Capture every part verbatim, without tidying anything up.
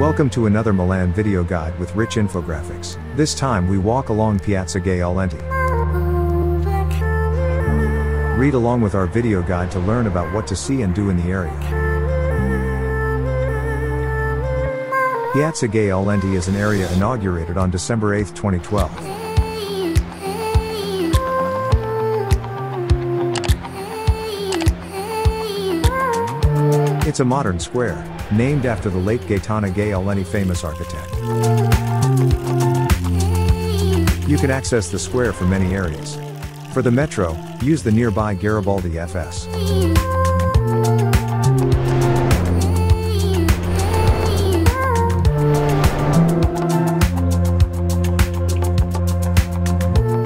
Welcome to another Milan video guide with rich infographics. This time we walk along Piazza Gae Aulenti. Read along with our video guide to learn about what to see and do in the area. Piazza Gae Aulenti is an area inaugurated on December eighth, twenty twelve. It's a modern square, named after the late Gaetano Gae Aulenti, famous architect. You can access the square from many areas. For the metro, use the nearby Garibaldi F S.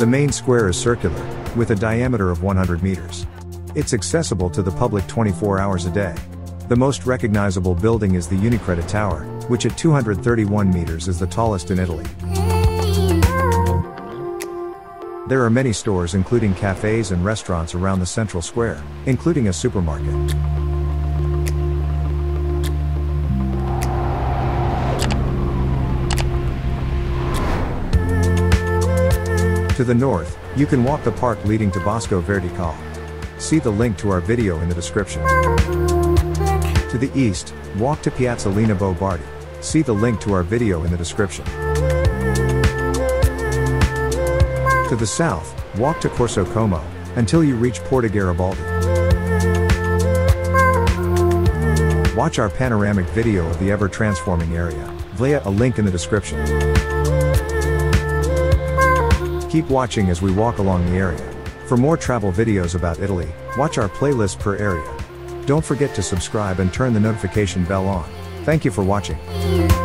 The main square is circular, with a diameter of one hundred meters. It's accessible to the public twenty-four hours a day. The most recognizable building is the UniCredit Tower, which at two hundred thirty-one meters is the tallest in Italy. There are many stores including cafes and restaurants around the central square, including a supermarket. To the north, you can walk the park leading to Bosco Verticale. See the link to our video in the description. To the east, walk to Piazza Lina Bo Bardi. See the link to our video in the description. To the south, walk to Corso Como, until you reach Porta Garibaldi. Watch our panoramic video of the ever-transforming area, via a link in the description. Keep watching as we walk along the area. For more travel videos about Italy, watch our playlist per area. Don't forget to subscribe and turn the notification bell on. Thank you for watching.